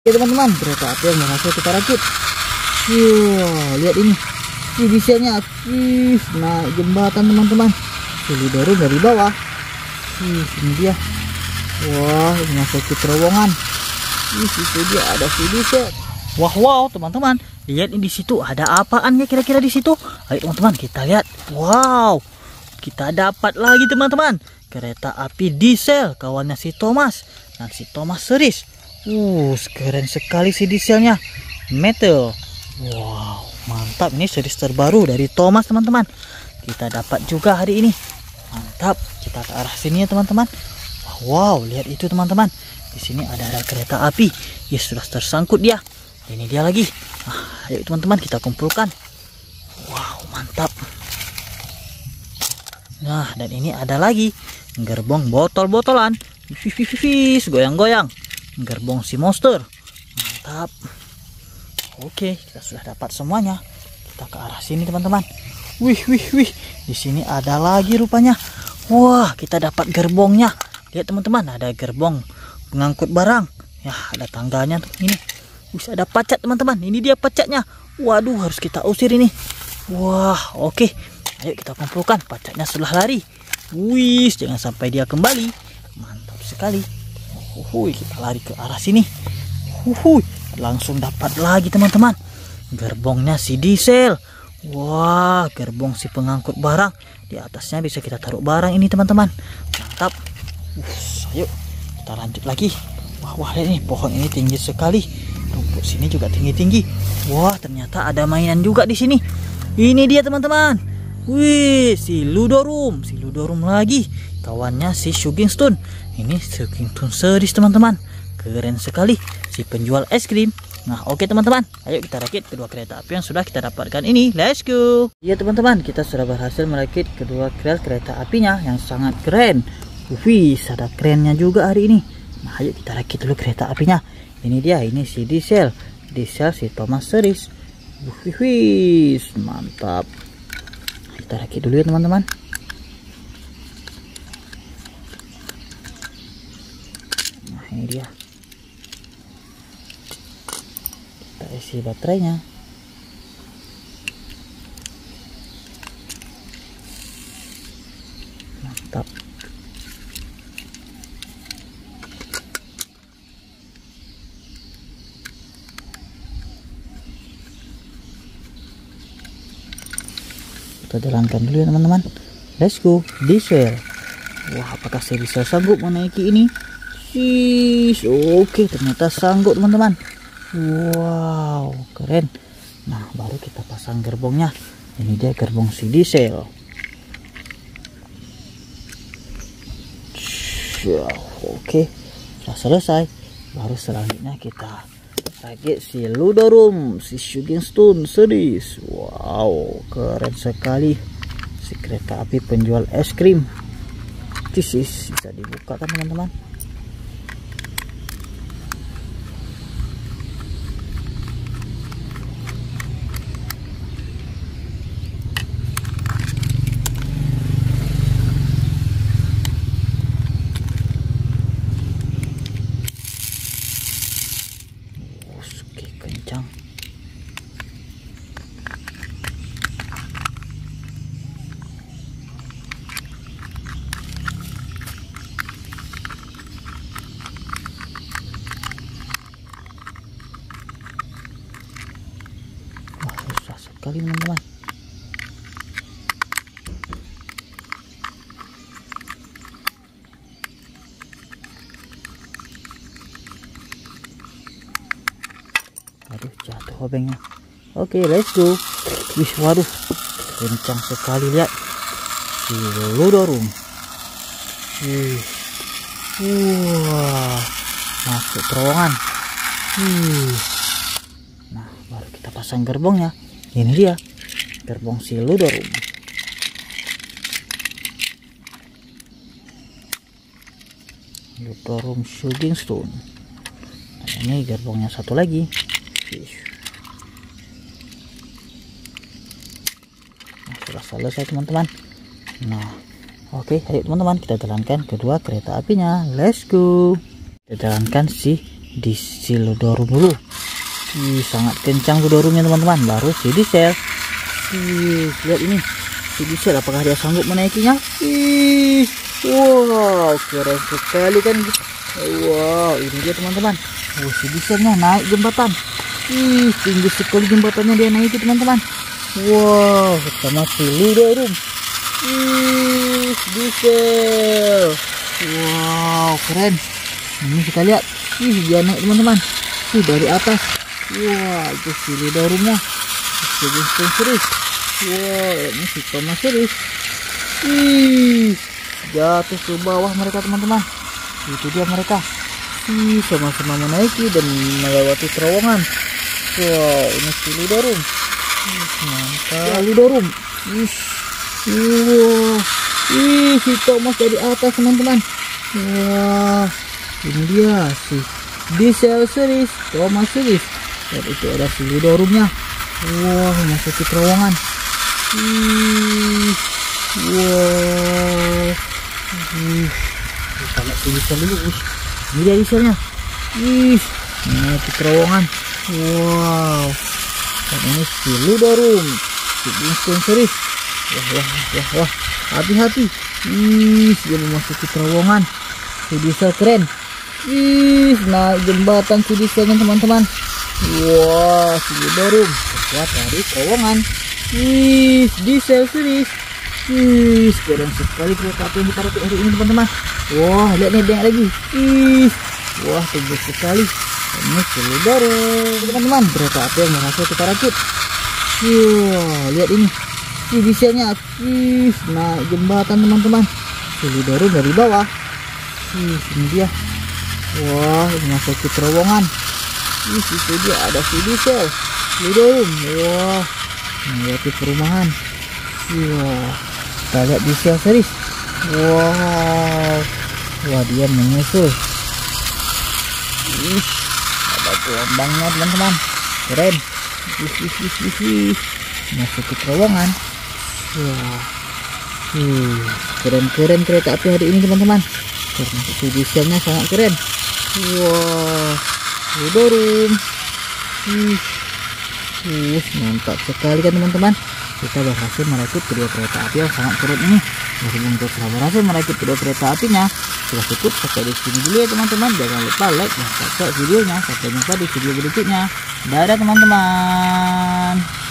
Oke teman-teman, kereta api yang berhasil kita rakit. Lihat ini bisanya aktif naik jembatan teman-teman. Ludorum dari bawah. Ini dia. Wah, ini masuk terowongan. Itu dia ada bisanya. Wow teman-teman, lihat ini di situ ada apaan ya kira-kira di situ? Ayo teman-teman kita lihat. Wow, kita dapat lagi teman-teman. Kereta api diesel kawannya si Thomas. Nah si Thomas series. Keren sekali si dieselnya, metal. Wow, mantap, ini seri terbaru dari Thomas teman-teman. Kita dapat juga hari ini. Mantap, kita ke arah sini ya teman-teman. Wow, lihat itu teman-teman. Di sini ada kereta api. Sudah tersangkut dia. Ini dia lagi. Ayo teman-teman kita kumpulkan. Wow, mantap. Nah, dan ini ada lagi gerbong botol-botolan. Goyang-goyang. Gerbong si monster. Mantap. Oke, kita sudah dapat semuanya. Kita ke arah sini teman-teman. Wih. Di sini ada lagi rupanya. Wah, kita dapat gerbongnya. Lihat teman-teman, ada gerbong pengangkut barang. Ya, ada tangganya tuh ini. Ada pacat teman-teman. Ini dia pacatnya. Waduh, harus kita usir ini. Wah, oke. Ayo kita kumpulkan pacatnya setelah lari. Jangan sampai dia kembali. Mantap sekali. Kita lari ke arah sini. Langsung dapat lagi teman-teman. Gerbongnya si diesel. Wah, gerbong si pengangkut barang. Di atasnya bisa kita taruh barang ini teman-teman. Mantap. Ayo kita lanjut lagi. Wah, lihat ini pohon ini tinggi sekali. Rumput sini juga tinggi-tinggi. Wah, ternyata ada mainan juga di sini. Ini dia teman-teman. Si Ludorum. Si Ludorum lagi. Kawannya si Shooting Stone. Ini Chuggington series teman-teman. Keren sekali si penjual es krim. Nah oke teman-teman, ayo kita rakit kedua kereta api yang sudah kita dapatkan ini. Let's go. Ya teman-teman, kita sudah berhasil merakit kedua kereta apinya yang sangat keren. Ada kerennya juga hari ini. Nah ayo kita rakit dulu kereta apinya. Ini dia, ini si diesel si Thomas series. Mantap. Kita rakit dulu ya teman-teman. Ini dia, kita isi baterainya. Mantap. Kita jalankan dulu ya teman-teman. Let's go diesel. Wah, apakah saya bisa sanggup menaiki ini? Oke, ternyata sanggup teman-teman. Wow, keren. Nah, baru kita pasang gerbongnya. Ini dia gerbong si diesel. Oke, sudah selesai. Baru selanjutnya kita rakit si Ludorum, si Shooting Stone series. Wow, keren sekali. Si kereta api penjual es krim. Bisa dibuka kan teman-teman? Kali teman-teman. Aduh, jatuh obengnya. Oke, let's go. Waduh, kencang sekali, lihat. Si Ludorum. Wah, masuk terowongan. Nah, baru kita pasang gerbongnya. Ini dia gerbong si Ludorum. Ludorum Shooting Stone. Nah, ini gerbongnya satu lagi. Nah, sudah selesai teman-teman. Nah, oke, ayo teman-teman kita jalankan kedua kereta apinya. Let's go. Kita jalankan si di Ludorum dulu. Sangat kencang Ludorumnya teman-teman. Baru CD Cell. Lihat ini CD Cell, apakah dia sanggup menaikinya? Wow, keren sekali kan. Wow, ini dia teman-teman. Oh, CD Cellnya naik jembatan. Tinggi sekali jembatannya dia naik teman-teman. Wow, sama si Ludorum. CD Cell. Wow, keren. Ini kita lihat. Dia naik teman-teman. Dari atas. Wah, itu si Ludorumnya. Shooting Stone series. Wah, ini si Thomas series. Jatuh ke bawah mereka teman-teman. Itu dia mereka. Sama-sama menaiki dan melewati terowongan. Wah, ini si Ludorum. Mantap Ludorum. Si Thomas dari atas teman-teman. Wah, ini dia si Diesel series, Thomas series. Dan itu ada si Ludorumnya. Wah, masuk ke terowongan. Wah, kita lihat si Diesel dulu. Ini dia dieselnya. Masuk terowongan. Wow. Dan ini si Ludorum, Shooting Stone series. Wah. Hati-hati. Dia memasuki terowongan. Diesel keren. Nah jembatan dieselnya teman-teman. Wah, Ludorum terbuat dari terowongan. Diesel series. Keren sekali kereta yang kita roti hari ini teman-teman. Wah, lihat nih banyak lagi. Wah, tinggi sekali. Ini Ludorum teman-teman, kereta api yang berhasil kita rakit. Wah, lihat ini. Dieselnya aktif. Nah jembatan teman-teman. Ludorum dari bawah. Ini dia. Wah, memasuki terowongan. Itu dia ada si diesel Ludorum. Wah, melewati perumahan. Wah, kita lihat diesel series. Wow. Wah, dia menyusul. Ada gelombangnya teman-teman. Keren. Memasuki terowongan. Wah. Keren-keren kereta api hari ini teman-teman. Karena si dieselnya sangat keren. Wah, Ludorum. Mantap sekali kan teman-teman. Kita berhasil merakit kedua kereta api yang sangat keren ini. Sebelum kita berhasil merakit kedua kereta apinya, sudah cukup sampai di sini dulu ya teman-teman. Jangan lupa like dan subscribe videonya. Sampai jumpa di video berikutnya. Dadah teman-teman.